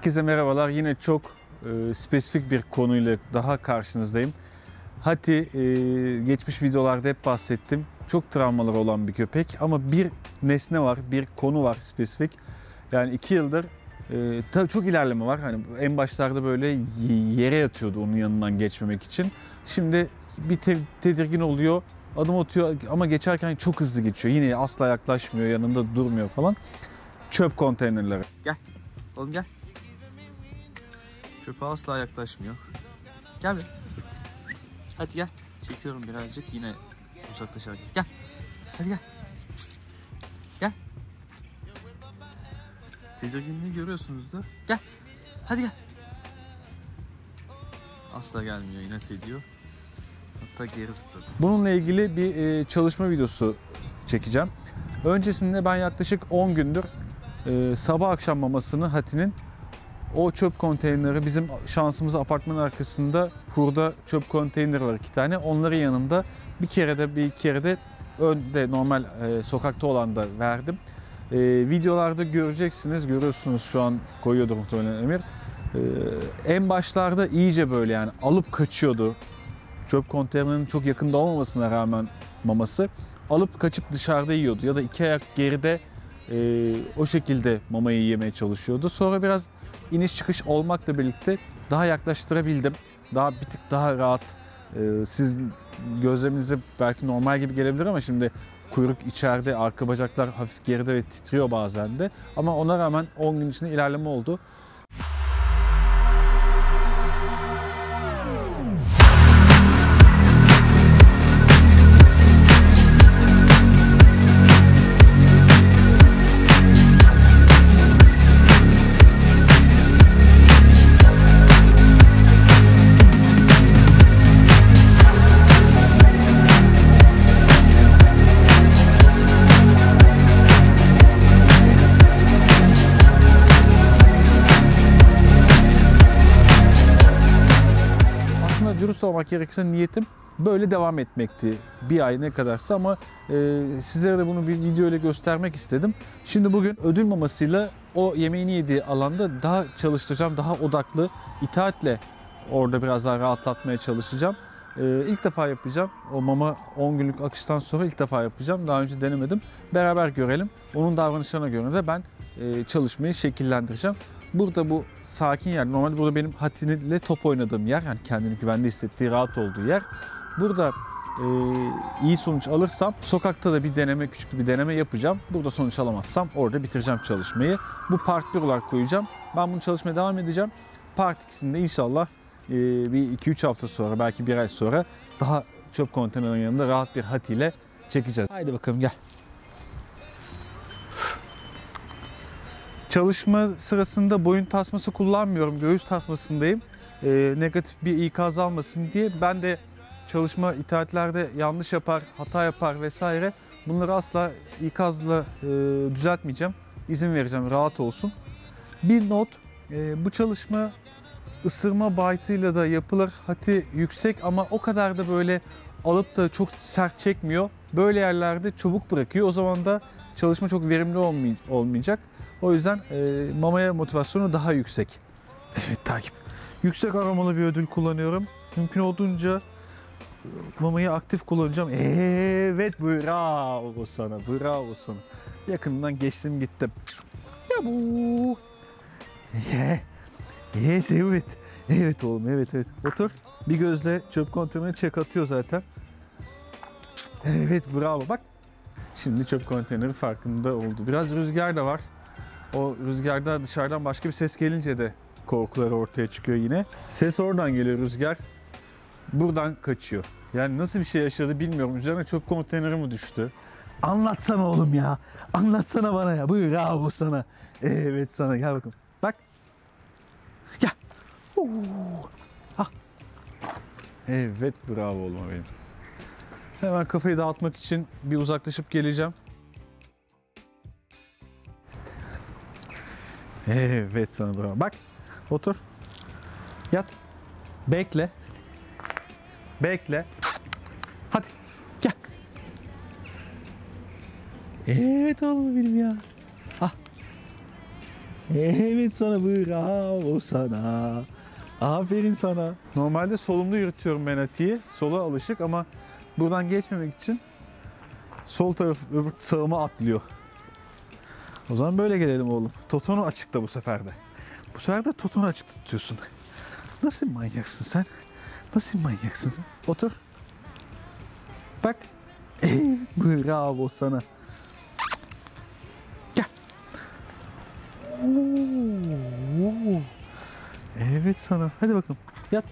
Herkese merhabalar. Yine çok spesifik bir konuyla daha karşınızdayım. Hati, geçmiş videolarda hep bahsettim. Çok travmaları olan bir köpek ama bir nesne var, bir konu var spesifik. Yani 2 yıldır tabii çok ilerleme var. Hani en başlarda böyle yere yatıyordu onun yanından geçmemek için. Şimdi bir tedirgin oluyor, adım atıyor ama geçerken çok hızlı geçiyor. Yine asla yaklaşmıyor, yanında durmuyor falan. Çöp konteynerleri. Gel, oğlum gel. Çöpe asla yaklaşmıyor. Gel bir. Hadi gel. Çekiyorum birazcık yine uzaklaşarak. Gel. Hadi gel. Gel. Tedirginliği görüyorsunuzdur. Gel. Hadi gel. Asla gelmiyor, inat ediyor. Hatta geri zıpladı. Bununla ilgili bir çalışma videosu çekeceğim. Öncesinde ben yaklaşık 10 gündür sabah akşam mamasını Hati'nin o çöp konteyneri, bizim şansımız apartmanın arkasında hurda çöp konteyneri var 2 tane. Onların yanında bir kere de önde normal sokakta olan da verdim. Videolarda göreceksiniz, görüyorsunuz şu an, koyuyordur muhtemelen Emir. En başlarda iyice böyle yani alıp kaçıyordu. Çöp konteynerinin çok yakında olmamasına rağmen maması. Alıp kaçıp dışarıda yiyordu ya da 2 ayak geride o şekilde mamayı yemeye çalışıyordu. Sonra biraz iniş çıkış olmakla birlikte daha yaklaştırabildim. Daha bir tık daha rahat. Siz gözleminize belki normal gibi gelebilir ama şimdi kuyruk içeride, arka bacaklar hafif geride ve titriyor bazen de. Ama ona rağmen 10 gün içinde ilerleme oldu. Dürüst olmak gerekirse niyetim böyle devam etmekti. Bir ay ne kadarsa ama sizlere de bunu bir video ile göstermek istedim. Şimdi bugün ödül mamasıyla o yemeğini yediği alanda daha çalıştıracağım. Daha odaklı, itaatle orada biraz daha rahatlatmaya çalışacağım. İlk defa yapacağım. O mama 10 günlük akıştan sonra ilk defa yapacağım. Daha önce denemedim. Beraber görelim. Onun davranışlarına göre de ben çalışmayı şekillendireceğim. Burada bu sakin yer, normalde burada benim Hati'yle top oynadığım yer, yani kendini güvende hissettiği, rahat olduğu yer. Burada iyi sonuç alırsam sokakta da bir deneme, küçük bir deneme yapacağım. Burada sonuç alamazsam orada bitireceğim çalışmayı. Bu part 1 olarak koyacağım. Ben bunu çalışmaya devam edeceğim. Part 2'sinde inşallah bir 2-3 hafta sonra, belki bir ay sonra daha çöp konteynerinin yanında rahat bir Hati'yle çekeceğiz. Haydi bakalım gel. Çalışma sırasında boyun tasması kullanmıyorum, göğüs tasmasındayım. Negatif bir ikaz almasın diye. Ben de çalışma itaatlerde yanlış yapar, hata yapar vesaire. Bunları asla ikazla düzeltmeyeceğim. İzin vereceğim, rahat olsun. Bir not, bu çalışma ısırma baytıyla da yapılır. Hati yüksek ama o kadar da böyle alıp da çok sert çekmiyor. Böyle yerlerde çabuk bırakıyor. O zaman da çalışma çok verimli olmayacak. O yüzden mamaya motivasyonu daha yüksek. Evet, takip. Yüksek aromalı bir ödül kullanıyorum. Mümkün olduğunca mamayı aktif kullanacağım. Evet, bravo sana, bravo sana. Yakından geçtim gittim. Ya bu. Yes, evet. Evet oğlum, evet. Otur. Bir gözle çöp konteynerine çek atıyor zaten. Evet, bravo. Bak. Şimdi çöp konteyneri farkında oldu. Biraz rüzgar da var. O rüzgarda dışarıdan başka bir ses gelince de korkuları ortaya çıkıyor yine. Ses oradan geliyor, rüzgar buradan kaçıyor. Yani nasıl bir şey yaşadı bilmiyorum. Üzerine çöp konteyneri mi düştü? Anlatsana oğlum ya. Anlatsana bana ya. Buyur abi sana. Evet sana. Gel bakalım. Bak. Gel. Ah. Evet, bravo oğlum benim. Hemen kafayı dağıtmak için bir uzaklaşıp geleceğim. Evet sana bravo. Bak, otur. Yat. Bekle. Bekle. Hadi gel. Evet oğlum benim ya. Ah. Evet sana, bravo sana. Aferin sana. Normalde solumda yürütüyorum ben Hati'yi. Sola alışık ama buradan geçmemek için sol taraf öbür sağıma atlıyor. O zaman böyle gelelim oğlum. Totonu açıkta bu sefer de. Bu sefer de totonu açıkta tutuyorsun. Nasıl manyaksın sen? Nasıl manyaksın sen? Otur. Bak. Bravo sana. Gel. Oo. Evet sana. Hadi bakalım. Yat.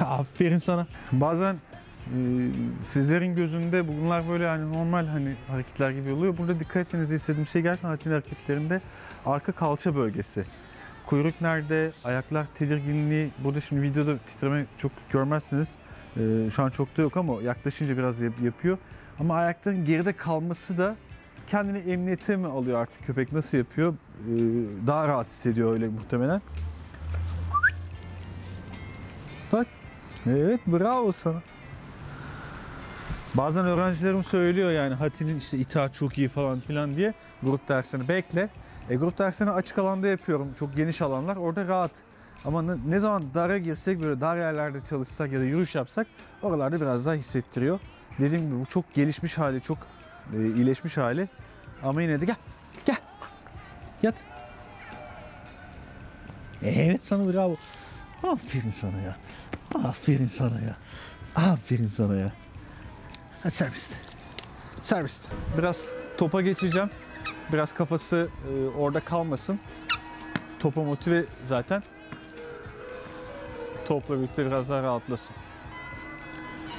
Aferin sana. Bazen sizlerin gözünde bunlar böyle hani normal hani hareketler gibi oluyor. Burada dikkat etmenizi istediğim şey gerçekten Hati'nin hareketlerinde arka kalça bölgesi. Kuyruk nerede, ayaklar tedirginliği. Burada şimdi videoda titreme çok görmezsiniz. Şu an çok da yok ama yaklaşınca biraz yapıyor. Ama ayakların geride kalması da kendini emniyete mi alıyor artık köpek, nasıl yapıyor? Daha rahat hissediyor öyle muhtemelen. Bak. Evet, bravo sana. Bazen öğrencilerim söylüyor yani Hati'nin işte itaat çok iyi falan filan diye. Grup dersini bekle. Grup dersini açık alanda yapıyorum. Çok geniş alanlar. Orada rahat. Ama ne zaman dara girsek, böyle dar yerlerde çalışsak ya da yürüyüş yapsak oralarda biraz daha hissettiriyor. Dediğim gibi bu çok gelişmiş hali, çok iyileşmiş hali. Ama yine de gel. Gel. Yat. Evet sana, bravo. Aferin sana ya. Aferin sana ya. Aferin sana ya. Hadi serviste. Serviste. Biraz topa geçeceğim. Biraz kafası orada kalmasın. Topa motive zaten. Topla birlikte biraz daha rahatlasın.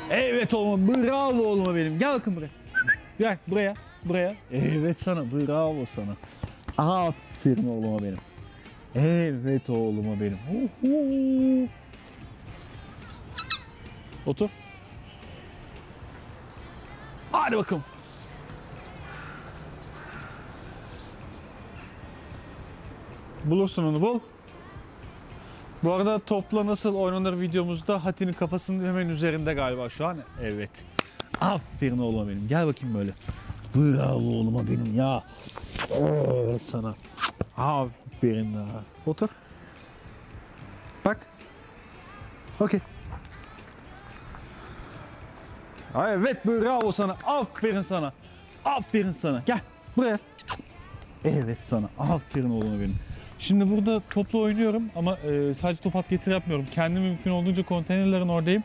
Evet oğlum, bravo oğlum benim. Gel bakın buraya. Gel buraya, buraya. Evet sana, bravo sana. Aferin oğluma benim. Evet oğluma benim. Uhu. Otur. Hadi bakalım. Bulursun onu, bul. Bu arada topla nasıl oynanır videomuzda Hati'nin kafasının hemen üzerinde galiba şu an. Evet. Aferin oğluma benim. Gel bakayım böyle. Bravo oğluma benim ya. Oo, sana. Aferin ya. Otur. Bak. Okey. Evet, bravo sana. Aferin sana. Aferin sana. Gel buraya. Evet sana. Aferin oğluma benim. Şimdi burada topla oynuyorum ama sadece top at getir yapmıyorum. Kendimi mümkün olduğunca konteynerlerin oradayım.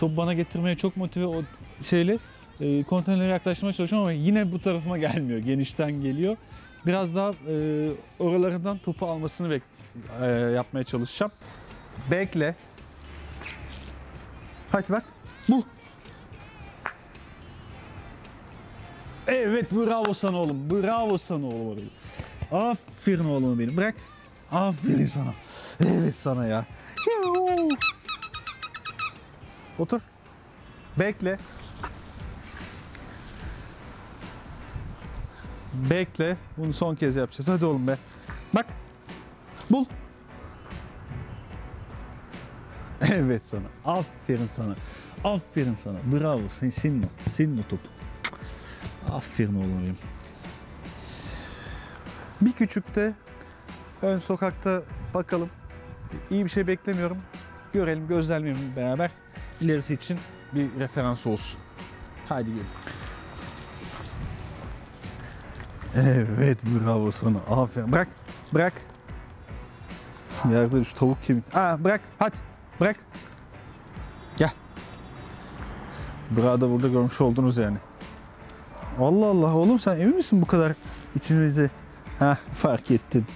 Top bana getirmeye çok motive o şeyle konteynerlere yaklaşmaya çalışıyorum ama yine bu tarafıma gelmiyor. Genişten geliyor. Biraz daha oralarından topu almasını yapmaya çalışacağım. Bekle. Hadi bak. Bul. Evet, bravo sana oğlum. Bravo sana oğlum. Aferin oğlum benim. Bırak. Aferin sana. Evet sana ya. Otur. Bekle. Bekle. Bunu son kez yapacağız. Hadi oğlum be. Bak. Bul. Evet sana. Aferin sana. Aferin sana. Bravo. Senin o. Senin o topu. Aferin oğlum benim. Bir küçük de ön sokakta bakalım. İyi bir şey beklemiyorum. Görelim, gözlemleyelim beraber. İlerisi için bir referans olsun. Hadi gelin. Evet, bravo sana. Aferin. Bırak. Bırak. Yerde şu tavuk kemik. Bırak. Hadi. Bırak. Gel. Burada görmüş oldunuz yani. Allah Allah oğlum, sen emin misin bu kadar içimize? Ha, fark ettin.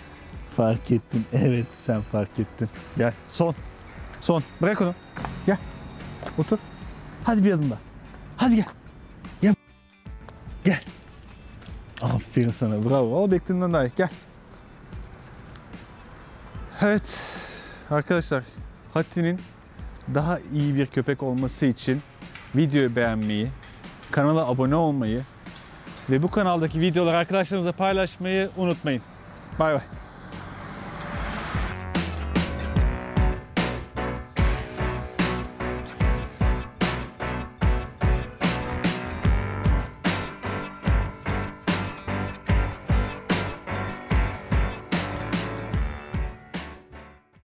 Fark ettin. Evet, sen fark ettin. Gel. Son. Son. Bırak onu. Gel. Otur. Hadi bir adım daha. Hadi gel. Gel. Gel. Aferin sana. Bravo. Al, beklediğinden daha iyi. Gel. Evet. Arkadaşlar, Hati'nin daha iyi bir köpek olması için videoyu beğenmeyi, kanala abone olmayı ve bu kanaldaki videoları arkadaşlarınızla paylaşmayı unutmayın. Bay bay.